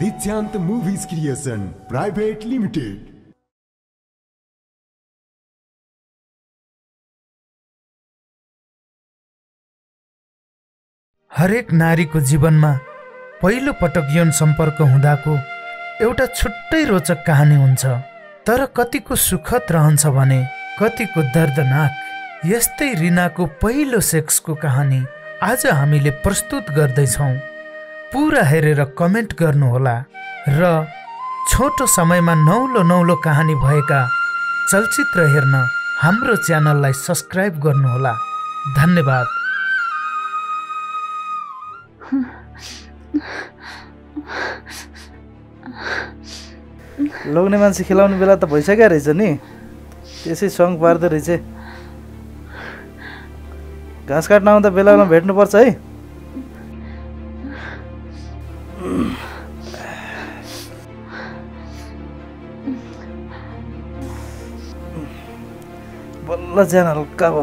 दिच्छांत movies creation private limited. हरेक नारीको जीवनमा पहिलो पटक यौन सम्पर्क हुँदाको एउटा छुट्टै रोचक कहानी हुन्छ, तर कतिको सुखद रहन्छ भने कतिको दर्दनाक। यस्तै रीनाको पहिलो सेक्सको कहानी आज हामीले प्रस्तुत गर्दैछौँ। पुरा हेरेर कमेन्ट गर्नुहोला र छोटो समयमा नौलो कहानी भएका चलचित्र हेर्न हाम्रो च्यानललाई सब्स्क्राइब गर्नुहोला। धन्यवाद। लोग्ने मान्छे खेलाउने बेला त भइसक्यो रहेछ नि, त्यसै सङ्ग पार्दो रहेछ। घाँस काट्न आउँदा बेलामा भेट्नुपर्छ है। बल्ल ज्यान हल्का भयो।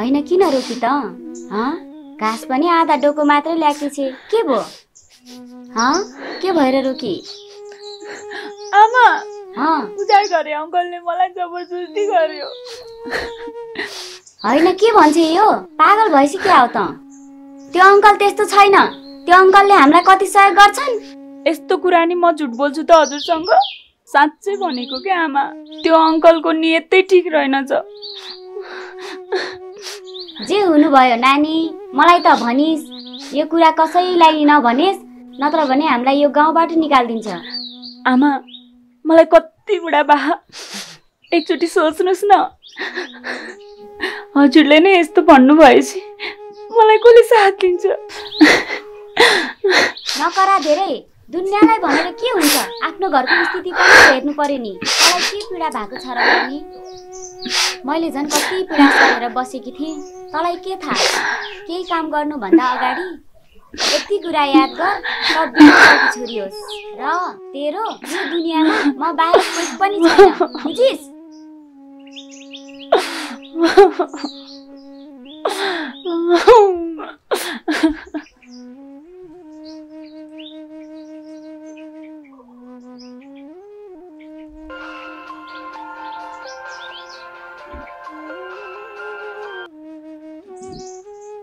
हैन किन रोकी त? घाँस पनि आधा डोको मात्रै ल्याएकी, के भो? के भएर रोकी? आमा उजाड गरे अंकलले, मलाई जबरजस्ती गर्यो। हैन के भन्छ यो? पागल भएसी के हो त? त्यो अंकल त्यस्तो छैन। त्यो अंकलले हामीलाई कति सहयोग गर्छन्। यस्तो कुरा नि म झुट बोल्छु त हजुरसँग? साच्चै भनेको के आमा, त्यो अंकलको नियतै ठीक रहेनछ। जे हुनुभयो नानी, मलाई त भनिस्, यो कुरा कसैलाई नभनिस्, नत्र भने हामीलाई यो गाउँबाट निकाल्दिन्छ। आमा मलाई कति बुढाबा, एकचोटि सोच्नुहोस् न, हजुरले नै यस्तो भन्नुभएछ, मलाई कसले साथ दिन्छ? नकरा धेरै, दुनियाँलाई भनेर के हुन्छ? आफ्नो घरको स्थिति पनि हेर्नु पर्यो नि। मलाई के पीडा भएको छ र नानी? मैले झन् कति पीडा सहेर बसेकी थिएँ। तलाई के थाहा? केही काम गर्नुभन्दा अगाडि यति कुरा याद गर, सब बिर्सेकी छोरी होस् र तेरो यो दुनियाँमा म बाहेक कोही पनि छैन, बुझिस्?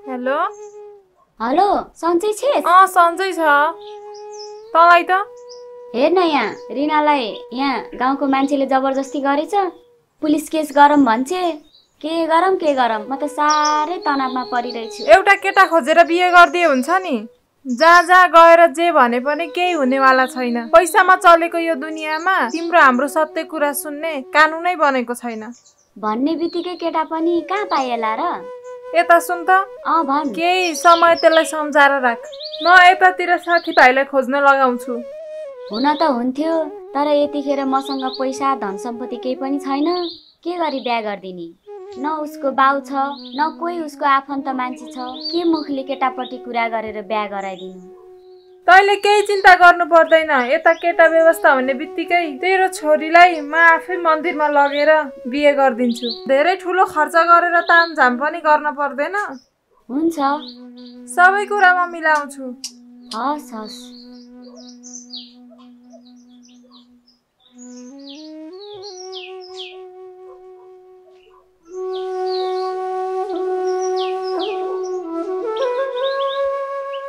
हेलो हेलो, सन्चै छेस? सन्चै छ। तँलाई त हेर्न, यहाँ रीनालाई यहाँ गाउँको मान्छेले जबरजस्ती गरेछ। पुलिस केस गरौँ भन्छे। के गरौँ? म त साह्रै तनावमा परिरहेछु। एउटा केटा खोजेर बिहे गरिदिए हुन्छ नि। जहाँ गएर जे भने पनि केही हुनेवाला छैन। पैसामा चलेको यो दुनियाँमा तिम्रो हाम्रो सत्य कुरा सुन्ने कानुनै बनेको छैन। भन्ने बित्तिकै केटा पनि कहाँ पाइएला र? यता सुन त, केही समय त्यसलाई सम्झाएर राख, म यतातिर साथीभाइलाई खोज्न लगाउँछु। हुन त हुन्थ्यो, तर यतिखेर मसँग पैसा धन सम्पत्ति केही पनि छैन। के गरी बिहा गरिदिने? न उसको बाउ छ, न कोही उसको आफन्त मान्छे छ। के मुखले केटापट्टि कुरा गरेर बिहा गराइदिनु? तैँले केही चिन्ता गर्नु पर्दैन। यता केटा व्यवस्था हुने बित्तिकै तेरो छोरीलाई म आफै मन्दिरमा लगेर बिहे गरिदिन्छु। धेरै ठुलो खर्च गरेर तामझाम पनि गर्न पर्दैन। हुन्छ, सबै कुरा म मिलाउँछु। हस् हस्।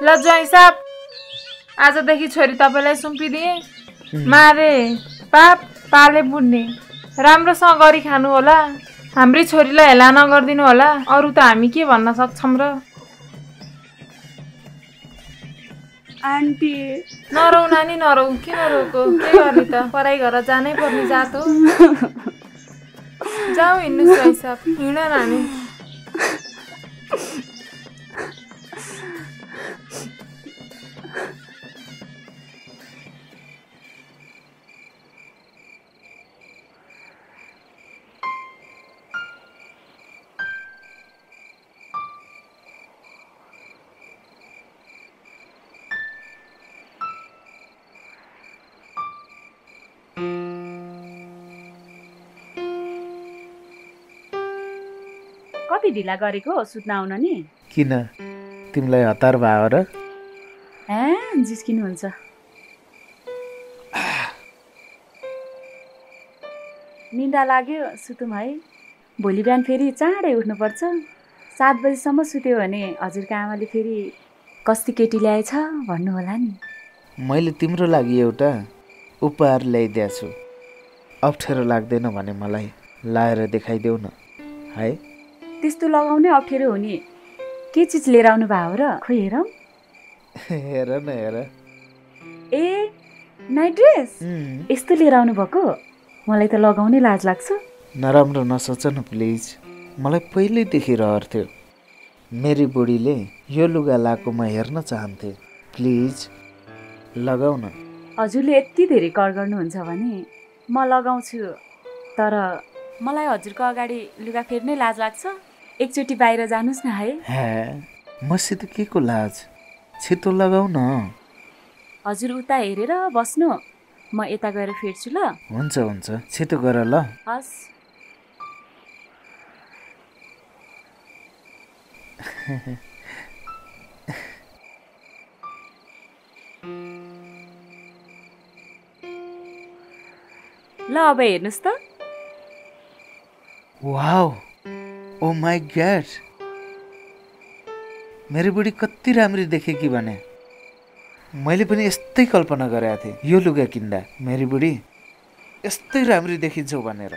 ल ज्वाइँ साहब, आजदेखि छोरी तपाईँलाई सुम्पिदिए। मारे पाप पाले बुढ्ने, राम्रोसँग गरी खानु होला। हाम्रै छोरीलाई हेला नगरिदिनु होला। अरू त हामी के भन्न सक्छौँ र? आन्टी नरौ नानी, नरौ। किन रोको? के गर्ने त? पराई घर जानै पर्ने जात हो। जाऊ हिँड्नुहोस् हिँड नानी। कति ढिला गरेको सुत्न आउन नि किन तिमीलाई हतार भयो र ए जिस्किनु हुन्छ निन्दा लाग्यो सुतौँ है भोलि बिहान फेरि चाँडै उठ्नु पर्छ 7 बजे सम्म सुत्यो भने हजुरका आमाले फेरि कस्ती केटी ल्याएछ भन्नु होला नि मैले तिम्रो लागि एउटा उपहार ल्याइदिया छु अप्ठेरो लाग्दैन भने मलाई लाएर देखाइदेऊ न है त्यस्तो लगाउने अप्ठेरो हुने के चीज लिएर आउनु भयो र खोइ हेरौ हेर न हेर ए नाइट ड्रेस यस्तो लिएर आउनु भएको मलाई त लगाउने लाज लाग्छ नराम्रो नसोच न प्लिज मलाई पहिले देखिरहर थियो मेरी बुढीले यो लुगा लाको म हेर्न चाहन्थे प्लिज लगाऊ न हजुरले यति धेरै कर गर्नुहुन्छ भने म लगाउँछु तर मलाई हजुरको अगाडि लुगा फेर्नै लाज लाग्छ एकचोटी बाहिर जानुस् न है मसित के को लाज छिटो लगाऊ न हजुर उता हेरेर बस्नु म यता गएर फेर्छु ल हुन्छ हुन्छ छिटो गर ल हस ल अब हेर्नुस् त वाउ ओ माई गॉड मेरी बुढी कति राम्री देखे कि भने मैले पनि यस्तै कल्पना गरेका थिए यो लुगा किन्दा मेरी बुढी यस्तै राम्री देखिन्छौ भनेर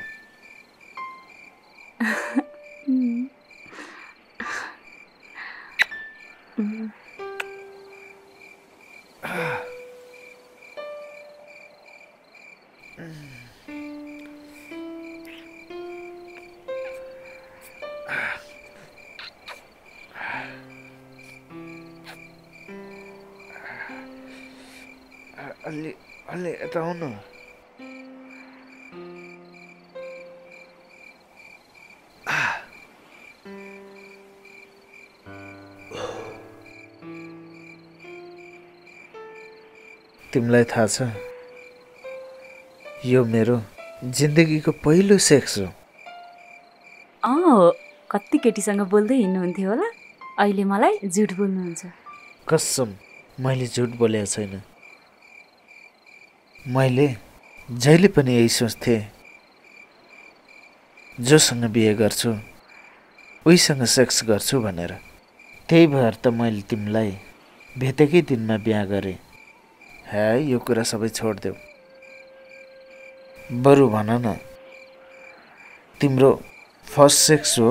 तिमलाई थाहा छ यो मेरो जिन्दगीको पहिलो सेक्स हो कति केटीसँग बोल्दै हिँड्नुहुन्थ्यो होला अहिले मलाई झुट बोल्नुहुन्छ कसम मैले झुट बोलेको छैन मैले जहिले पनि यही सोच्थे जोसँग बिहे गर्छु उहीसँग सेक्स गर्छु भनेर त्यही भएर त मैले तिमीलाई भेटेकै दिनमा बिहा गरेँ है यो कुरा सबै छोड्देऊ बरु भन न तिम्रो फर्स्ट सेक्स हो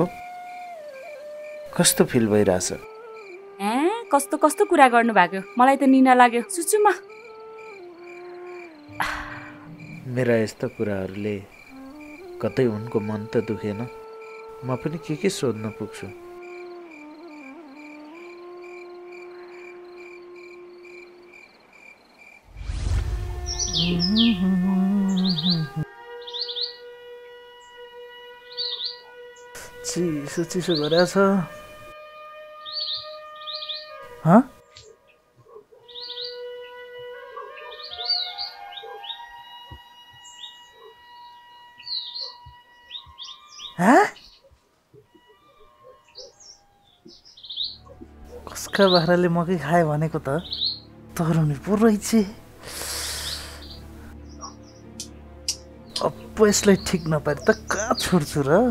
कस्तो फिल भइराछ ए कस्तो कस्तो कुरा गर्नु भएको मलाई त निना लाग्यो सुचुमा मेरा यस्ता कुराहरूले कतै उनको मन त दुखेन म पनि के सोध्न पुग्छु चिसो चिसो गरेछ कसका बाख्राले मकै खाए भनेको त तरुनी पुरै छ अब यसलाई ठिक नपारे त कहाँ छोड्छु र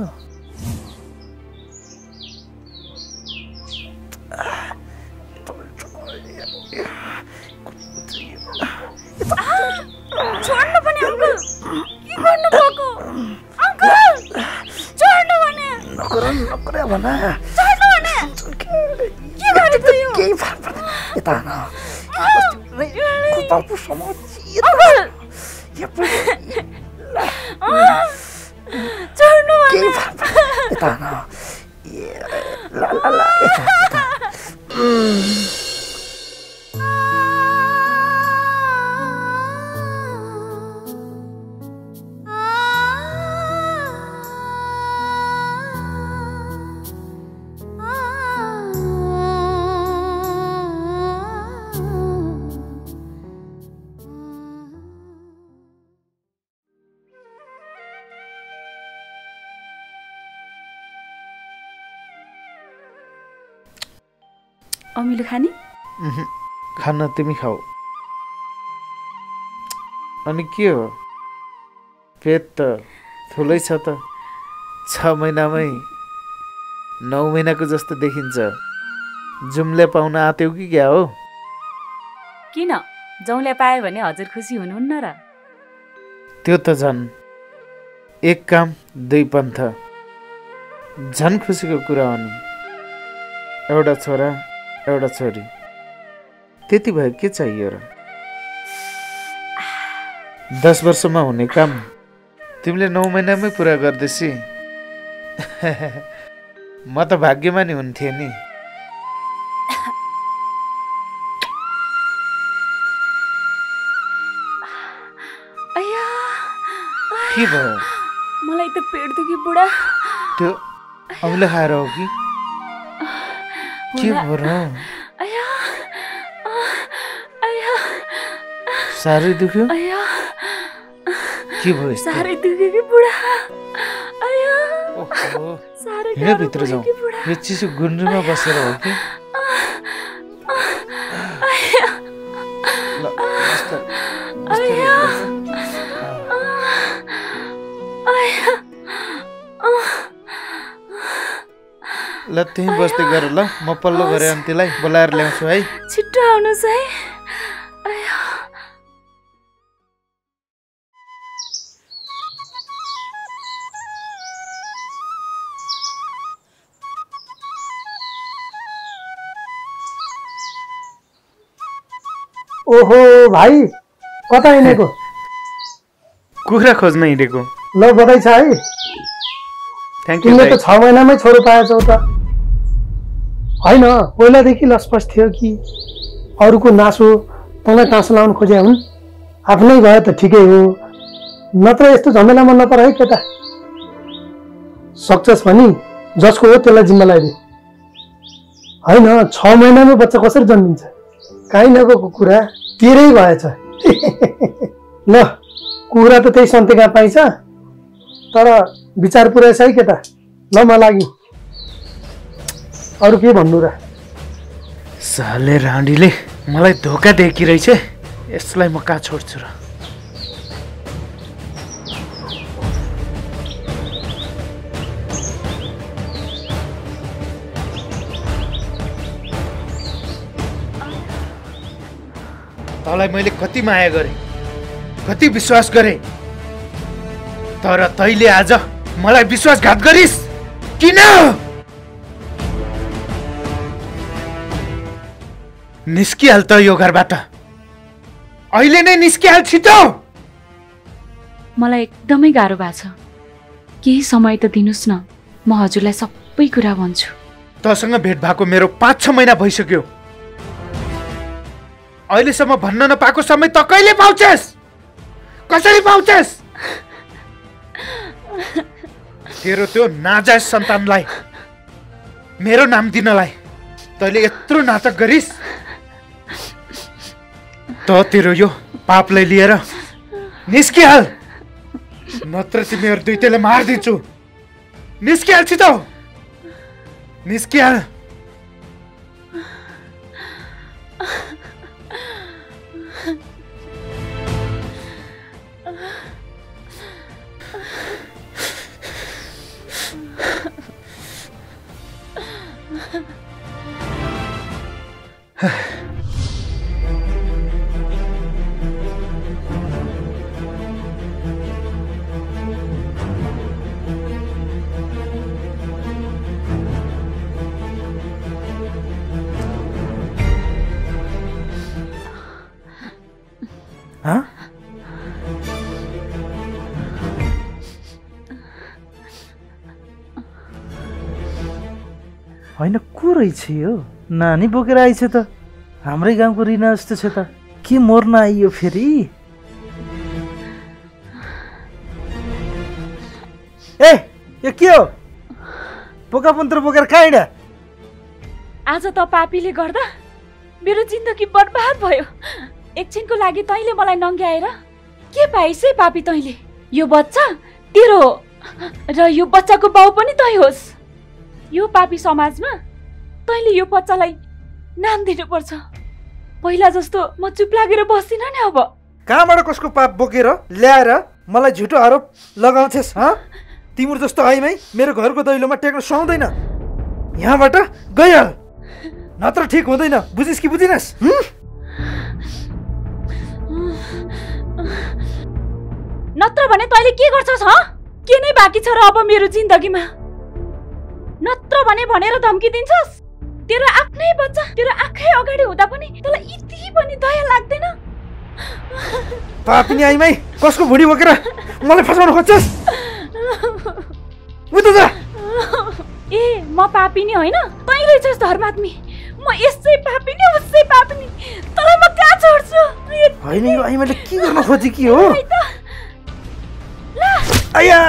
अमिलो खानी खाना तिमी खाओ अनि के हो पेट त ठुलै छ त 6 महिनामै 9 महिनाको जस्तो देखिन्छ जुमले पाउन आत्यौ कि क्या हो किन जौले पाए भने हजुर खुसी हुनुहुन्न र त्यो त झन् एक काम दुई पन्थ झन् खुसीको कुरा हो नि एउटा छोरा एउटा छोरी त्यति भए के चाहियो र 10 वर्षमा हुने काम तिमीले 9 महिनामै पूरा गर्दैसी म त भाग्यमानी हुन्थे नि अया के भयो मलाई त पेट दुखी बुढा त्यो अम्ल खाएर हो कि के भयो र अया अया साह्रै दुख्यो अया के भयो साह्रै दुखेकी बुढा अया ओहो साह्रै के भित्र जाऊ यो चिसो गुन्द्रुमा बसेर हो कि अया ल बस्तर अया अया ल त्यही बस्दै गर ल म पल्लो गरे अन्तिलाई बोलाएर ल्याउँछु है छिट्टो आउनुस् है ओहो भाई कता हिँडेको कुखुरा खोज्न हिँडेको ल बधाई छ है थ्यांक यू त 6 महिनामै छोरो पाएछौ त हैन पहिला देखि लसपस थियो कि अरुको नासो तँलाई टाँस लाउन खोजे हुन् आफ्नै भए त ठिकै हो नत्र यस्तो झमेलामा नपर है केटा सक्सेस भनी जसको हो त्यसलाई जिम्मा लाइदे हैन 6 महिनामै बच्चा कसरी जन्मिन्छ काई न को कुरा तेरै भएछ ल कुरा त त्यही सन्तेका पाइछ तर विचार पुराएछ है केटा ल म लागि अरु के भन्नु र साले राण्डीले मलाई धोका दिएकिरहेछ यसलाई म कहाँ छोड्छु र तलाई मैले कति माया गरे कति विश्वास गरे तर तैले आज मलाई विश्वासघात गरिस किन निस्किहाल त यो घरबाट अहिले नै निस्किहाल छिटो मलाई एकदमै गाह्रो भएको छ केही समय त दिनुस् न म हजुरलाई सबै कुरा भन्छु तसँग भेट भएको मेरो 5-6 महिना भइसक्यो अहिलेसम्म भन्न नपाएको समय त कहिले पाउँछस् कसरी पाउँछस् तेरो त्यो नाजायज सन्तानलाई मेरो नाम दिनलाई तैले यत्रो नाटक गरिस् त तेरो यो पापलाई लिएर निस्किहाल नत्र तिमीहरू दुईटैले मार्दिन्छु निस्किहाल छिटो निस्किहाल हैन को रहेछ यो नानी बोकेर आइछ त हाम्रै गाउँको रीना जस्तो छ त के मर्न आइयो फेरि ए यो के हो पोकापन्त्र बोकेर काइडा आज त पापीले गर्दा मेरो जिन्दगी बर्बाद भयो एकछिनको लागि तैले मलाई नंग्याएर के पाइस है पापी तैले यो बच्चा तेरो हो र यो बच्चाको बाउ पनि तै होस् यो पापी समाजमा तैले यो बच्चालाई नाम दिनुपर्छ। पहिला जस्तो म चुप लागेर बस्दिन नि अब। कहाँबाट कसको पाप बोकेर ल्याएर मलाई झुटो आरोप लगाउँछस् ह? तिम्रो जस्तो आइमै मेरो घरको दैलोमा टेक्न सक्दैन। यहाँबाट गइहाल। नत्र ठीक हुँदैन। बुझिस् कि बुझिनस्? नत्र भने तैले के गर्छस् ह? के नै बाकी छ र अब मेरो जिन्दगीमा? नत्र भने भनेर धम्की दिन्छस्? तेरो आफ्नै बच्चा तेरो आँखै अगाडि हुँदा पनि तलाई यति पनि दया लाग्दैन? पापी आइमै कसको भुडी बोकेर मलाई फसाउन खोज्छस्? उठ त। ए म पापी नि हैन, तैले छस् धर्मात्मी। म यसै पापी नि, उसै पापी नि। तलाई म कहाँ छोड्छु? हैन, यो आइमाले के गर्न खोजे कि हो? आया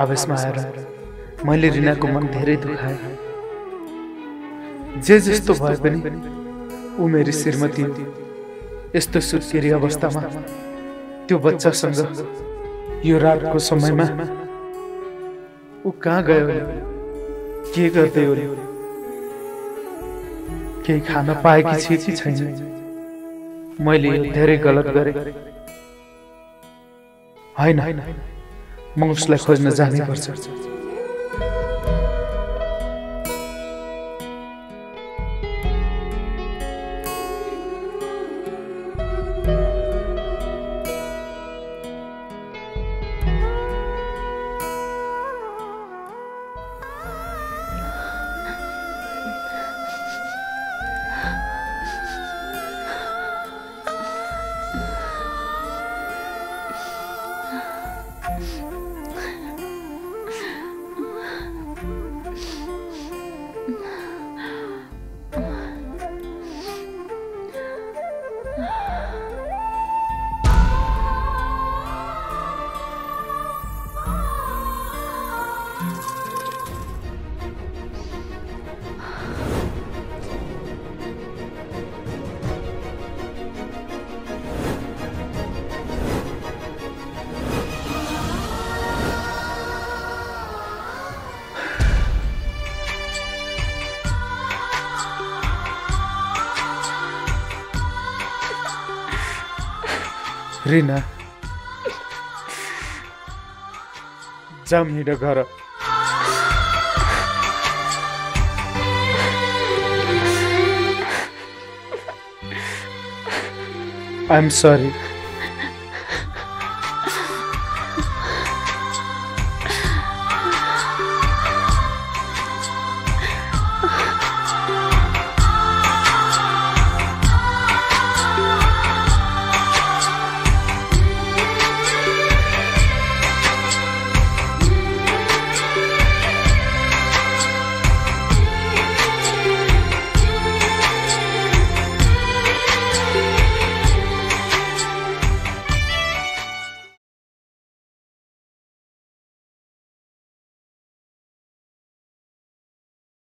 आवेशमा आएर मैले रीनाको मन धेरै दुखाए। जे जस्तो भए पनि ऊ मेरी श्रीमती यस्तो सुत्केरी अवस्थामा त्यो बच्चासँग यो रातको समयमा ऊ कहाँ गयो? के गर्दै हो? केही खान पाएकी छ कि छैन? मैले धेरै गलत गरे। होइन होइन, म उसलाई खोज्न जानुपर्छ। रीना जाम हिँड घर। I'm sorry.